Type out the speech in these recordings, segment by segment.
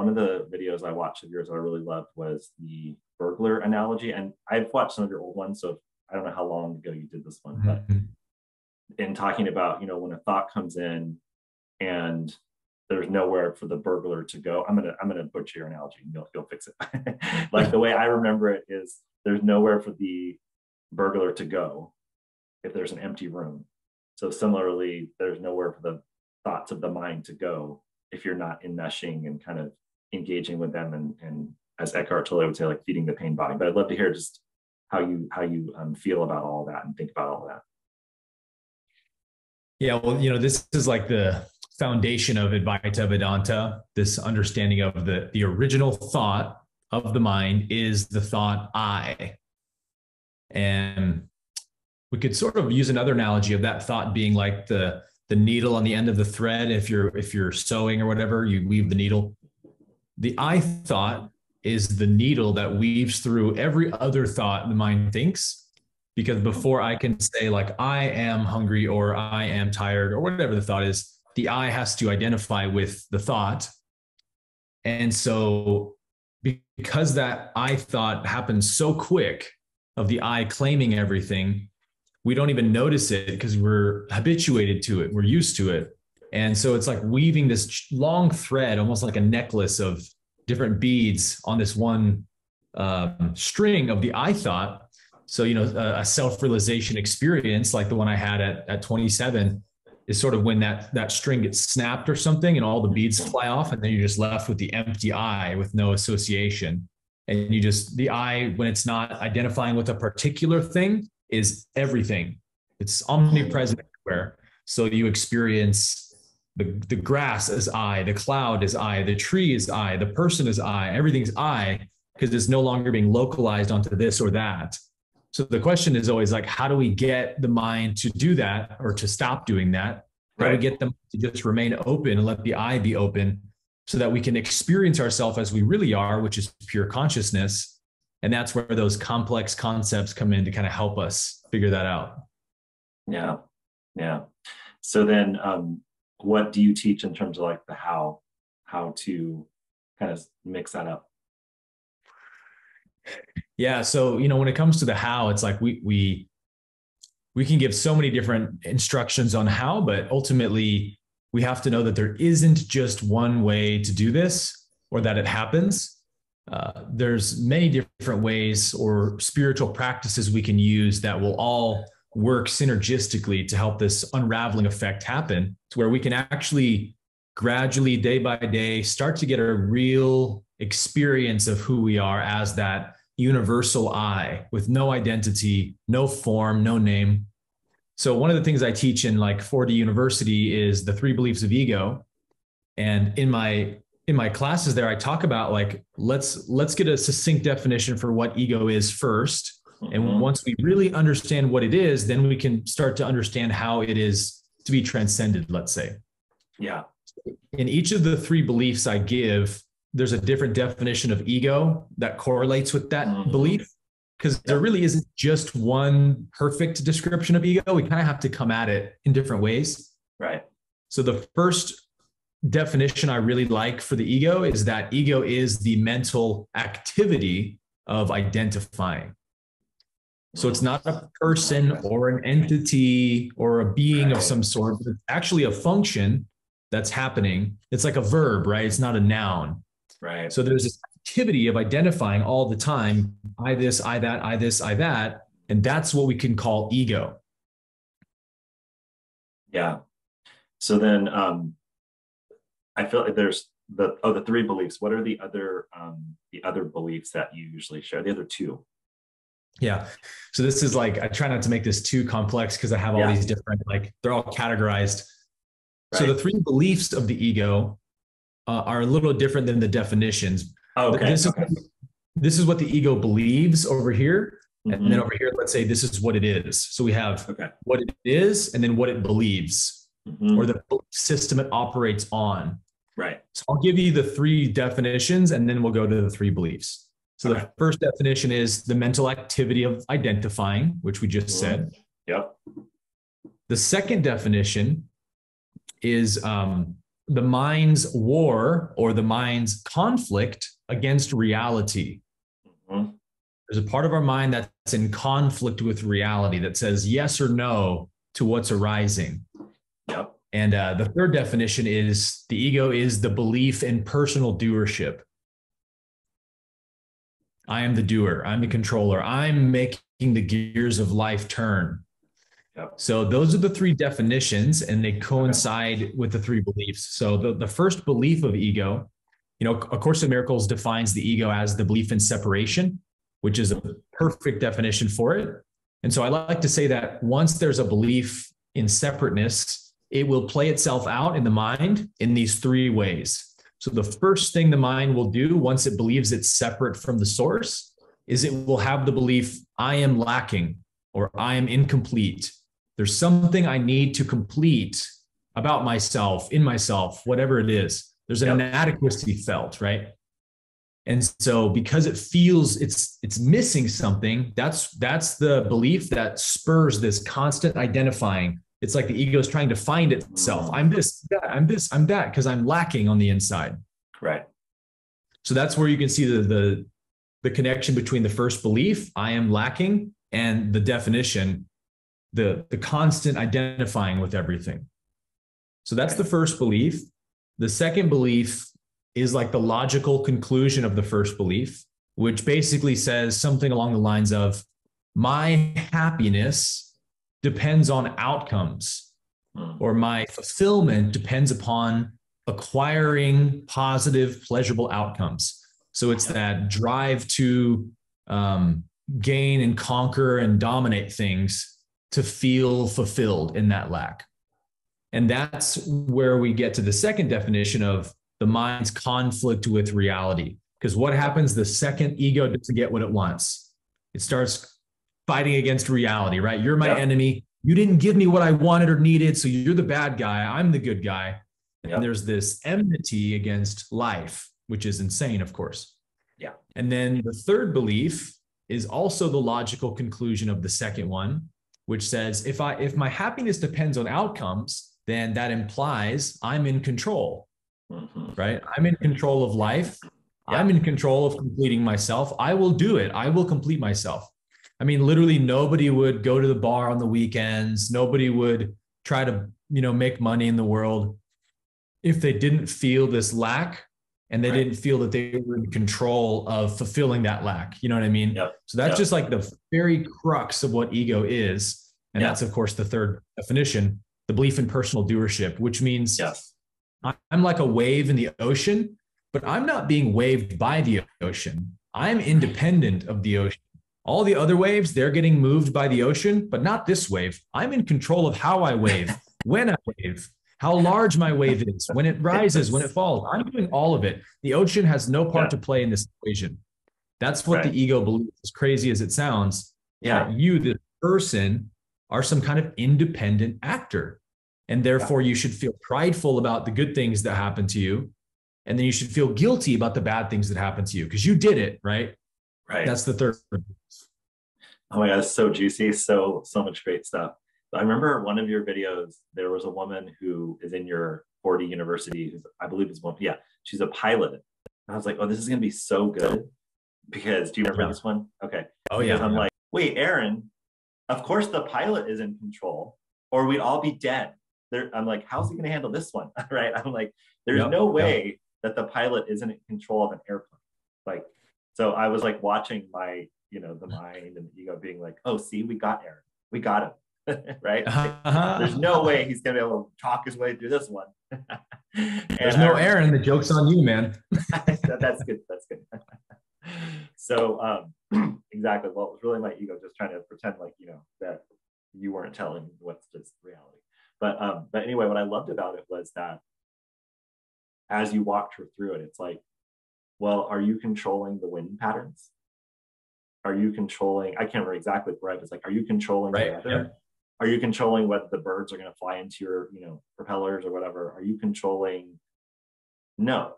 One of the videos I watched of yours that I really loved was the burglar analogy. And I've watched some of your old ones, so I don't know how long ago you did this one, but in talking about, you know, when a thought comes in and there's nowhere for the burglar to go. I'm gonna butcher your analogy. You'll fix it. Like the way I remember it is there's nowhere for the burglar to go if there's an empty room. So similarly, there's nowhere for the thoughts of the mind to go if you're not enmeshing and kind of engaging with them, and as Eckhart Tolle would say, like feeding the pain body. But I'd love to hear just how you feel about all that and think about all that. Yeah, well, you know, this is like the foundation of Advaita Vedanta. This understanding of the original thought of the mind is the thought I. And we could sort of use another analogy of that thought being like the needle on the end of the thread. If you're sewing or whatever, you weave the needle. The I thought is the needle that weaves through every other thought the mind thinks. Because before I can say like, I am hungry or I am tired or whatever the thought is, the I has to identify with the thought. And so because that I thought happens so quick of the I claiming everything, we don't even notice it because we're habituated to it. We're used to it. And so it's like weaving this long thread, almost like a necklace of different beads on this one string of the I thought. So, you know, a self-realization experience like the one I had at 27 is sort of when that string gets snapped or something and all the beads fly off, and then you're just left with the empty I with no association. And you just, the I, when it's not identifying with a particular thing, is everything. It's omnipresent everywhere. So you experience the grass as I, the cloud as I, the tree is I, the person is I, everything's I, because it's no longer being localized onto this or that. So the question is always like, how do we get the mind to do that or to stop doing that? How do we get them to just remain open and let the I be open so that we can experience ourselves as we really are, which is pure consciousness? And that's where those complex concepts come in to kind of help us figure that out. Yeah. Yeah. So then what do you teach in terms of like the how to kind of mix that up? Yeah. So, you know, when it comes to the how, it's like we can give so many different instructions on how, but ultimately we have to know that there isn't just one way to do this or that it happens. There's many different ways or spiritual practices we can use that will all work synergistically to help this unraveling effect happen, to where we can actually gradually, day by day, start to get a real experience of who we are as that universal I with no identity, no form, no name. So one of the things I teach in like 4D University is the 3 beliefs of ego. And in my classes there, I talk about like, let's get a succinct definition for what ego is first. And once we really understand what it is, then we can start to understand how it is to be transcended, let's say. Yeah. In each of the 3 beliefs I give, there's a different definition of ego that correlates with that belief, because there really isn't just one perfect description of ego. We kind of have to come at it in different ways. Right. So the first definition I really like for the ego is that ego is the mental activity of identifying. So it's not a person or an entity or a being of some sort, but it's actually a function that's happening. It's like a verb, right? It's not a noun. Right. So there's this activity of identifying all the time. I this, I that, I this, I that. And that's what we can call ego. Yeah. So then, I feel like there's the 3 beliefs. What are the other beliefs that you usually share? The other 2. Yeah. So this is like, I try not to make this too complex because I have all these different, like they're all categorized. Right. So the 3 beliefs of the ego are a little different than the definitions. Okay. This is what the ego believes over here. Mm-hmm. And then over here, let's say this is what it is. So we have what it is and then what it believes, or the system it operates on. Right. So I'll give you the 3 definitions and then we'll go to the 3 beliefs. So the first definition is the mental activity of identifying, which we just said. Yep. The second definition is the mind's war or the mind's conflict against reality. Mm-hmm. There's a part of our mind that's in conflict with reality that says yes or no to what's arising. Yep. And the third definition is the ego is the belief in personal doership. I am the doer. I'm the controller. I'm making the gears of life turn. Yep. So those are the three definitions, and they coincide with the three beliefs. So the first belief of ego, you know, A Course in Miracles defines the ego as the belief in separation, which is a perfect definition for it. And so I like to say that once there's a belief in separateness, it will play itself out in the mind in these three ways. So the first thing the mind will do once it believes it's separate from the source is it will have the belief, I am lacking or I am incomplete. There's something I need to complete about myself, in myself, whatever it is. There's an inadequacy felt, right? And so because it feels it's missing something, that's the belief that spurs this constant identifying. It's like the ego is trying to find itself. I'm this, that, I'm this, I'm that, because I'm lacking on the inside. Right. So that's where you can see the connection between the first belief, I am lacking, and the definition, the constant identifying with everything. So that's the first belief. The second belief is like the logical conclusion of the first belief, which basically says something along the lines of, my happiness depends on outcomes, or my fulfillment depends upon acquiring positive, pleasurable outcomes. So it's that drive to gain and conquer and dominate things to feel fulfilled in that lack. And that's where we get to the second definition of the mind's conflict with reality. Because what happens? The second ego doesn't get what it wants. It starts fighting against reality, right? You're my enemy. You didn't give me what I wanted or needed. So you're the bad guy. I'm the good guy. Yep. And there's this enmity against life, which is insane, of course. Yeah. And then the third belief is also the logical conclusion of the second one, which says, if my happiness depends on outcomes, then that implies I'm in control, right? I'm in control of life. Yeah. I'm in control of completing myself. I will do it. I will complete myself. I mean, literally nobody would go to the bar on the weekends. Nobody would try to, you know, make money in the world if they didn't feel this lack and they didn't feel that they were in control of fulfilling that lack. You know what I mean? Yep. So that's just like the very crux of what ego is. And that's, of course, the third definition, the belief in personal doership, which means I'm like a wave in the ocean, but I'm not being waved by the ocean. I'm independent of the ocean. All the other waves, they're getting moved by the ocean, but not this wave. I'm in control of how I wave, when I wave, how large my wave is, when it rises, when it falls. I'm doing all of it. The ocean has no part to play in this equation. That's what the ego believes, as crazy as it sounds, that you, the person, are some kind of independent actor. And therefore, you should feel prideful about the good things that happen to you. And then you should feel guilty about the bad things that happen to you because you did it, right? Right. That's the third. Oh my God, it's so juicy. So much great stuff. I remember one of your videos, there was a woman who is in your 4D University, who's, I believe is one, she's a pilot. And I was like, oh, this is going to be so good because, do you remember this one? Okay. Oh yeah. I'm like, wait, Aaron, of course the pilot is in control or we'd all be dead. I'm like, how's he going to handle this one? Right. I'm like, there's no way that the pilot isn't in control of an airplane. Like, so I was like watching my, you know, the mind and the ego being like, oh, see, we got Aaron. We got him. Right? There's no way he's going to be able to talk his way through this one. There's no Aaron. The joke's on you, man. That's good. That's good. So exactly. Well, it was really my ego just trying to pretend like, you know, that you weren't telling what's just reality. But anyway, what I loved about it was that as you walked her through it, it's like, well, are you controlling the wind patterns? Are you controlling, I can't remember exactly where I was like, are you controlling the weather? Yeah. Are you controlling whether the birds are going to fly into your, you know, propellers or whatever? Are you controlling? No.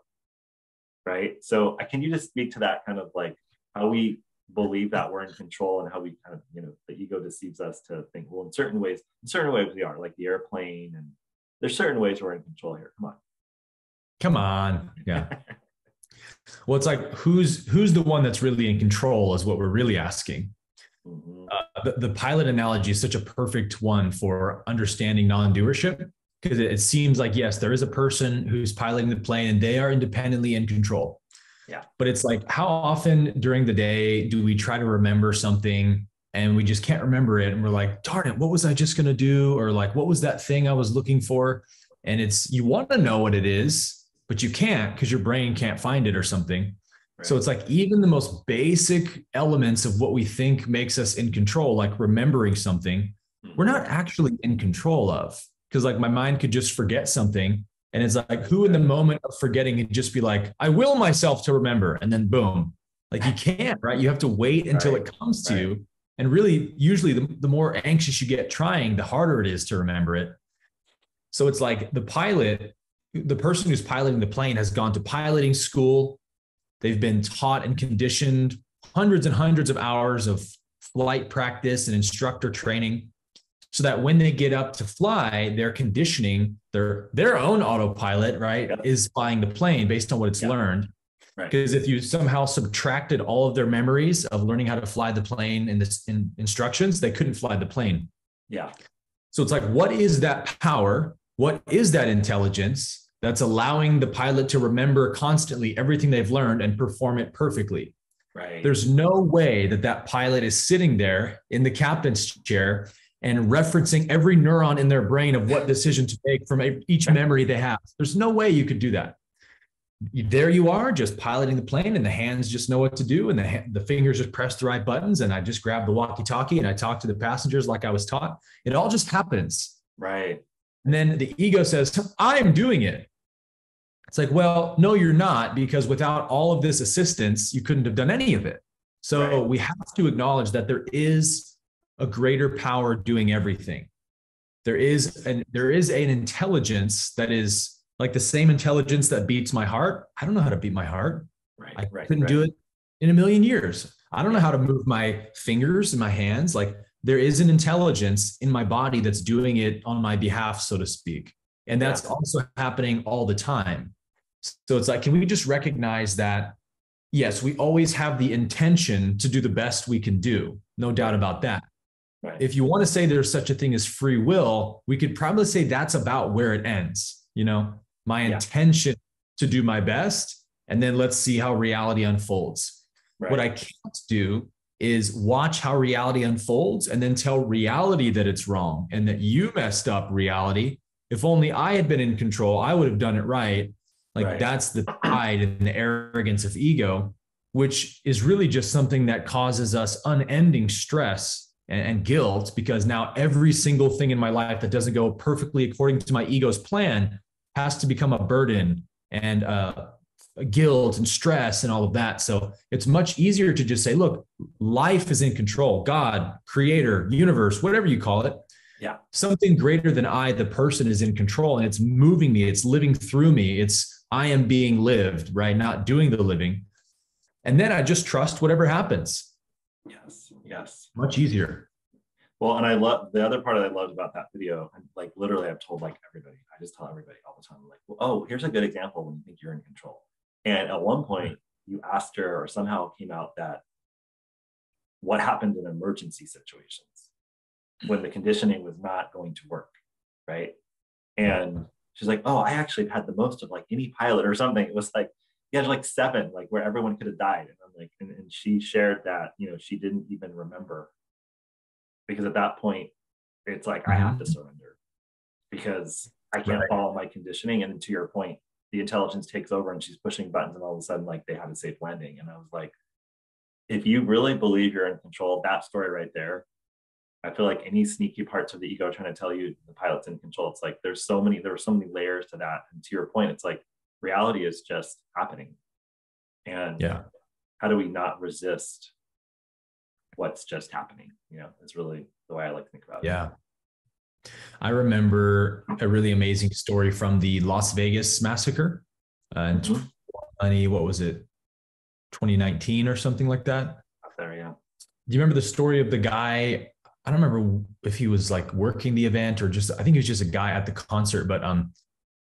Right. So can you just speak to that kind of like how we believe that we're in control and how we kind of, you know, the ego deceives us to think, well, in certain ways we are, like the airplane, and there's certain ways we're in control here. Come on. Come on. Yeah. Well, it's like, who's the one that's really in control is what we're really asking. The pilot analogy is such a perfect one for understanding non-doership, because it seems like, yes, there is a person who's piloting the plane and they are independently in control. Yeah. But it's like, how often during the day do we try to remember something and we just can't remember it? And we're like, darn it, what was I just going to do? Or like, what was that thing I was looking for? And it's, you want to know what it is, but you can't because your brain can't find it or something. Right. So it's like even the most basic elements of what we think makes us in control, like remembering something, we're not actually in control of, because like my mind could just forget something. And it's like, who in the moment of forgetting could just be like, I will myself to remember. And then boom, like you can't, right? You have to wait until it comes to you. And really, usually the more anxious you get trying, the harder it is to remember it. So it's like the pilot, the person who's piloting the plane has gone to piloting school. They've been taught and conditioned hundreds and hundreds of hours of flight practice and instructor training, so that when they get up to fly, their conditioning, their own autopilot, right, is flying the plane based on what it's learned. Because if you somehow subtracted all of their memories of learning how to fly the plane in this in instructions, they couldn't fly the plane. Yeah. So it's like, what is that power? What is that intelligence that's allowing the pilot to remember constantly everything they've learned and perform it perfectly? Right. There's no way that that pilot is sitting there in the captain's chair and referencing every neuron in their brain of what decision to make from each memory they have. There's no way you could do that. There you are, just piloting the plane, and the hands just know what to do, and the fingers just press the right buttons, and I just grab the walkie-talkie and I talk to the passengers like I was taught. It all just happens. Right. And then the ego says, I'm doing it. It's like, well, no, you're not, because without all of this assistance, you couldn't have done any of it. So we have to acknowledge that there is a greater power doing everything. There is an intelligence that is like the same intelligence that beats my heart. I don't know how to beat my heart. Right. I couldn't do it in a million years. I don't know how to move my fingers and my hands. Like there is an intelligence in my body that's doing it on my behalf, so to speak. And that's also happening all the time. So it's like, can we just recognize that? Yes, we always have the intention to do the best we can do. No doubt about that. Right. If you want to say there's such a thing as free will, we could probably say that's about where it ends. You know, my intention to do my best, and then let's see how reality unfolds. Right. What I can't do is watch how reality unfolds and then tell reality that it's wrong and that you messed up, reality. If only I had been in control, I would have done it right. Like that's the pride and the arrogance of ego, which is really just something that causes us unending stress and guilt, because now every single thing in my life that doesn't go perfectly according to my ego's plan has to become a burden and guilt and stress and all of that. So it's much easier to just say, look, life is in control. God, creator, universe, whatever you call it. Yeah. Something greater than I, the person, is in control, and it's moving me. It's living through me. It's I am being lived, right? Not doing the living. And then I just trust whatever happens. Yes. Much easier. Well, and I love the other part that I loved about that video. And like literally, I've told like everybody, I just tell everybody all the time, like, well, oh, here's a good example when you think you're in control. And at one point you asked her, or somehow came out that what happened in emergency situations when the conditioning was not going to work. Right. And she's like, oh, I actually had the most of like any pilot or something. It was like, you had like seven, like where everyone could have died. And I'm like, and she shared that, you know, she didn't even remember, because at that point it's like, I have to surrender because I can't follow my conditioning. And to your point, the intelligence takes over and she's pushing buttons, and all of a sudden, like, they had a safe landing. And I was like, if you really believe you're in control, that story right there, I feel like any sneaky parts of the ego trying to tell you the pilot's in control, it's like, there were so many layers to that. And to your point, it's like, reality is just happening. And how do we not resist what's just happening? You know, it's really the way I like to think about it. Yeah. I remember a really amazing story from the Las Vegas massacre in 2019 or something like that. Do you remember the story of the guy? I don't remember if he was like working the event or just, I think he was just a guy at the concert, but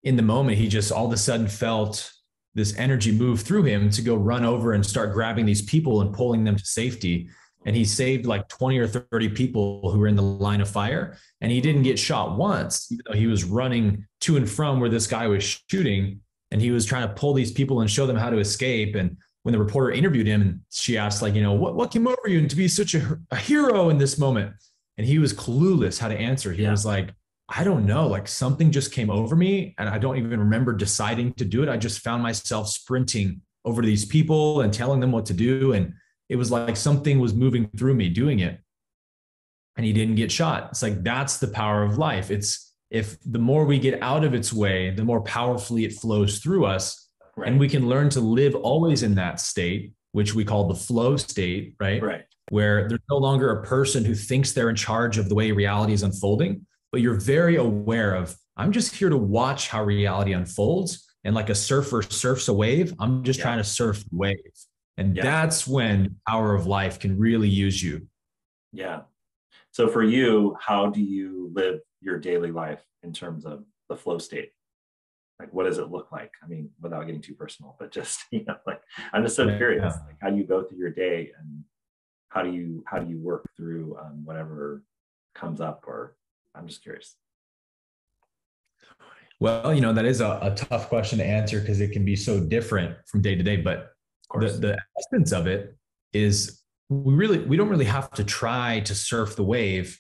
in the moment, he just all of a sudden felt this energy move through him to go run over and start grabbing these people and pulling them to safety. And he saved like 20 or 30 people who were in the line of fire. And he didn't get shot once, even though he was running to and from where this guy was shooting. And he was trying to pull these people and show them how to escape. And when the reporter interviewed him, and she asked, like, you know, what came over you and to be such a hero in this moment? And he was clueless how to answer. He was like, I don't know, like something just came over me and I don't even remember deciding to do it. I just found myself sprinting over to these people and telling them what to do. And it was like something was moving through me doing it. And he didn't get shot. It's like, that's the power of life. It's if the more we get out of its way, the more powerfully it flows through us. Right. And we can learn to live always in that state, which we call the flow state, right? Right. Where there's no longer a person who thinks they're in charge of the way reality is unfolding, but you're very aware of, I'm just here to watch how reality unfolds. And like a surfer surfs a wave, I'm just trying to surf the wave. And that's when the power of life can really use you. Yeah. So for you, how do you live your daily life in terms of the flow state? Like, what does it look like? I mean, without getting too personal, but just, you know, like, I'm just so curious, like, how do you go through your day and how do you work through whatever comes up? Or I'm just curious. Well, you know, that is a tough question to answer because it can be so different from day to day, but the essence of it is we don't really have to try to surf the wave,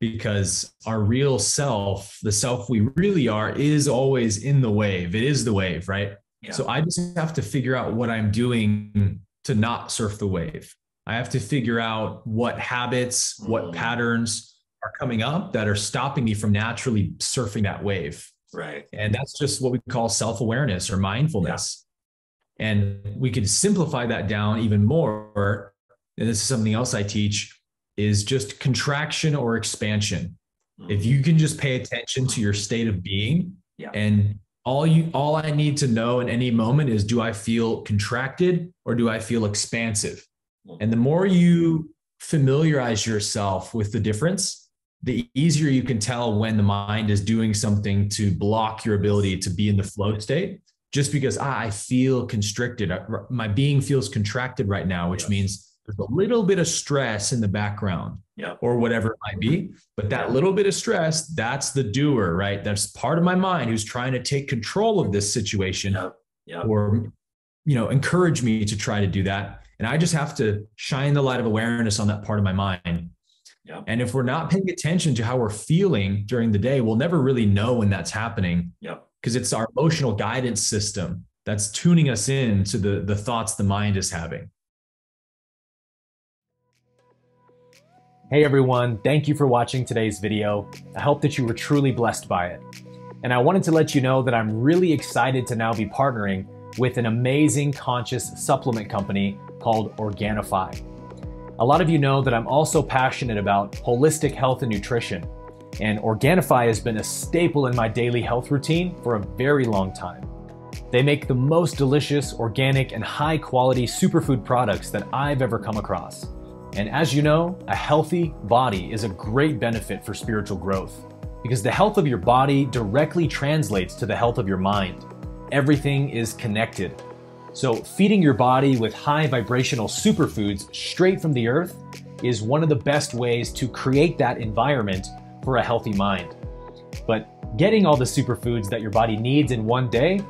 because our real self, the self we really are, is always in the wave. It is the wave, right? Yeah. So I just have to figure out what I'm doing to not surf the wave. I have to figure out what habits, what patterns are coming up that are stopping me from naturally surfing that wave. Right. And that's just what we call self-awareness or mindfulness. Yeah. And we could simplify that down even more. And this is something else I teach, is just contraction or expansion. If you can just pay attention to your state of being, and all I need to know in any moment is, do I feel contracted or do I feel expansive? And the more you familiarize yourself with the difference, the easier you can tell when the mind is doing something to block your ability to be in the flow state. Just because I feel constricted, my being feels contracted right now, which means there's a little bit of stress in the background or whatever it might be. But that little bit of stress, that's the doer, right? That's part of my mind who's trying to take control of this situation or, you know, encourage me to try to do that. And I just have to shine the light of awareness on that part of my mind. Yeah. And if we're not paying attention to how we're feeling during the day, we'll never really know when that's happening. Yeah. Because it's our emotional guidance system that's tuning us in to the thoughts the mind is having. Hey everyone, thank you for watching today's video. I hope that you were truly blessed by it. And I wanted to let you know that I'm really excited to now be partnering with an amazing conscious supplement company called Organifi. A lot of you know that I'm also passionate about holistic health and nutrition. And Organifi has been a staple in my daily health routine for a very long time. They make the most delicious, organic, and high-quality superfood products that I've ever come across. And as you know, a healthy body is a great benefit for spiritual growth, because the health of your body directly translates to the health of your mind. Everything is connected. So feeding your body with high vibrational superfoods straight from the earth is one of the best ways to create that environment for a healthy mind. But getting all the superfoods that your body needs in one day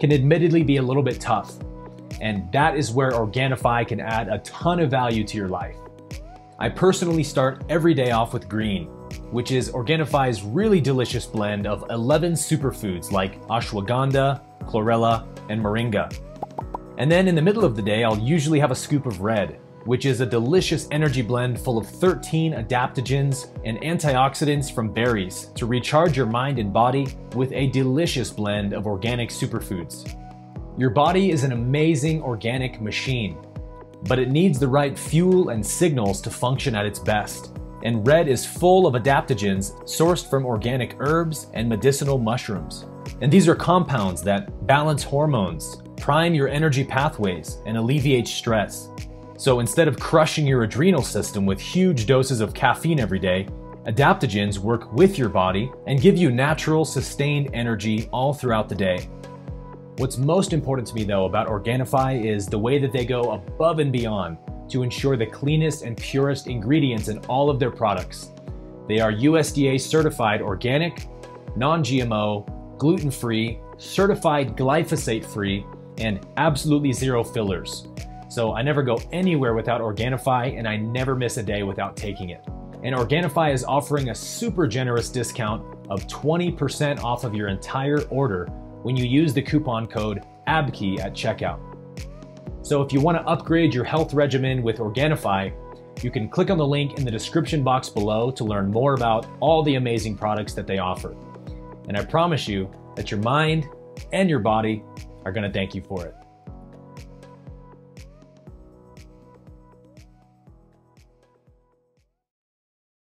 can admittedly be a little bit tough. And that is where Organifi can add a ton of value to your life. I personally start every day off with green, which is Organifi's really delicious blend of 11 superfoods like ashwagandha, chlorella, and moringa. And then in the middle of the day, I'll usually have a scoop of red, which is a delicious energy blend full of 13 adaptogens and antioxidants from berries to recharge your mind and body with a delicious blend of organic superfoods. Your body is an amazing organic machine, but it needs the right fuel and signals to function at its best. And red is full of adaptogens sourced from organic herbs and medicinal mushrooms. And these are compounds that balance hormones, prime your energy pathways, and alleviate stress. So instead of crushing your adrenal system with huge doses of caffeine every day, Adaptogens work with your body and give you natural, sustained energy all throughout the day. What's most important to me though about Organifi is the way that they go above and beyond to ensure the cleanest and purest ingredients in all of their products. They are USDA certified organic, non-GMO, gluten-free, certified glyphosate-free, and absolutely zero fillers. So I never go anywhere without Organifi, and I never miss a day without taking it. And Organifi is offering a super generous discount of 20% off of your entire order when you use the coupon code ABKE at checkout. So if you want to upgrade your health regimen with Organifi, you can click on the link in the description box below to learn more about all the amazing products that they offer. And I promise you that your mind and your body are going to thank you for it.